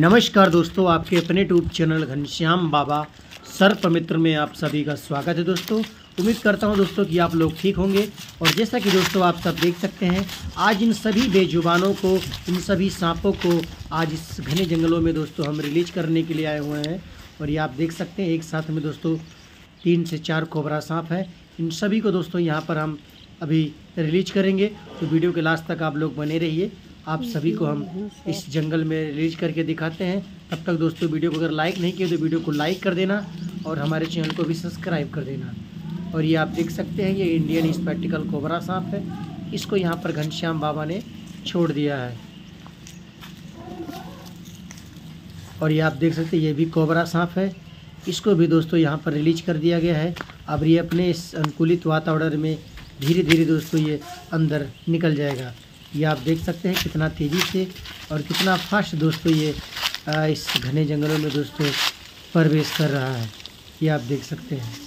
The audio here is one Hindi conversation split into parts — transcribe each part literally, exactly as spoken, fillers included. नमस्कार दोस्तों, आपके अपने यूट्यूब चैनल घनश्याम बाबा सर्प मित्र में आप सभी का स्वागत है। दोस्तों उम्मीद करता हूं दोस्तों कि आप लोग ठीक होंगे। और जैसा कि दोस्तों आप सब देख सकते हैं, आज इन सभी बेजुबानों को, इन सभी सांपों को आज इस घने जंगलों में दोस्तों हम रिलीज करने के लिए आए हुए हैं। और ये आप देख सकते हैं एक साथ में दोस्तों तीन से चार कोबरा सांप हैं। इन सभी को दोस्तों यहाँ पर हम अभी रिलीज करेंगे, तो वीडियो के लास्ट तक आप लोग बने रहिए। आप सभी को हम इस जंगल में रिलीज करके दिखाते हैं। तब तक दोस्तों वीडियो को अगर लाइक नहीं किया तो वीडियो को लाइक कर देना और हमारे चैनल को भी सब्सक्राइब कर देना। और ये आप देख सकते हैं ये इंडियन स्पेक्टिकल कोबरा सांप है। इसको यहाँ पर घनश्याम बाबा ने छोड़ दिया है। और ये आप देख सकते हैं ये भी कोबरा सांप है। इसको भी दोस्तों यहाँ पर रिलीज कर दिया गया है। अब ये अपने इस अनुकूलित वातावरण में धीरे धीरे दोस्तों ये अंदर निकल जाएगा। ये आप देख सकते हैं कितना तेज़ी से और कितना फास्ट दोस्तों ये इस घने जंगलों में दोस्तों प्रवेश कर रहा है। ये आप देख सकते हैं।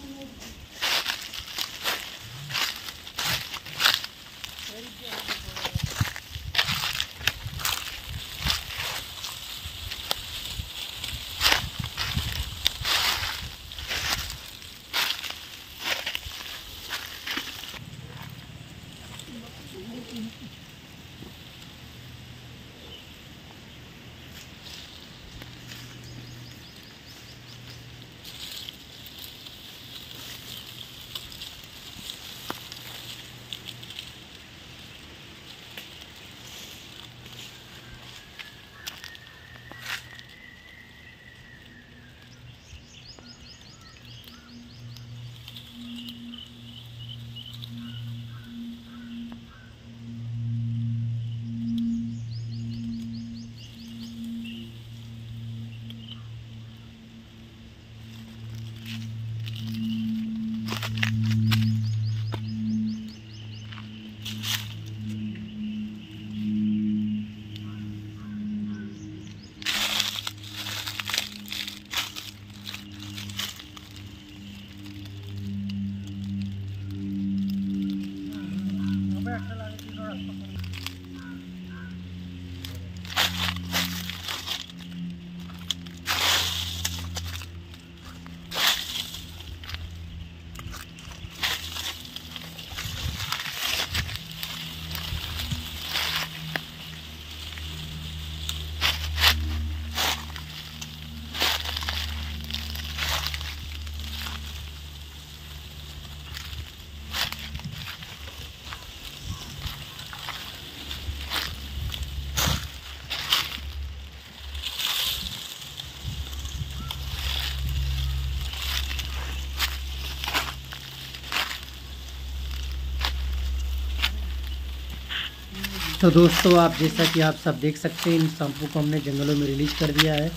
तो दोस्तों आप जैसा कि आप सब देख सकते हैं इन सांपों को हमने जंगलों में रिलीज कर दिया है।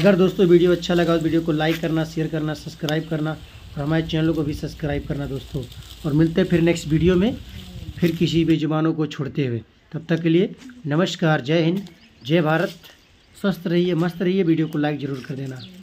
अगर दोस्तों वीडियो अच्छा लगा तो वीडियो को लाइक करना, शेयर करना, सब्सक्राइब करना और हमारे चैनल को भी सब्सक्राइब करना दोस्तों। और मिलते हैं फिर नेक्स्ट वीडियो में, फिर किसी भी जुबानों को छोड़ते हुए। तब तक के लिए नमस्कार, जय हिंद, जय भारत। स्वस्थ रहिए, मस्त रहिए। वीडियो को लाइक ज़रूर कर देना।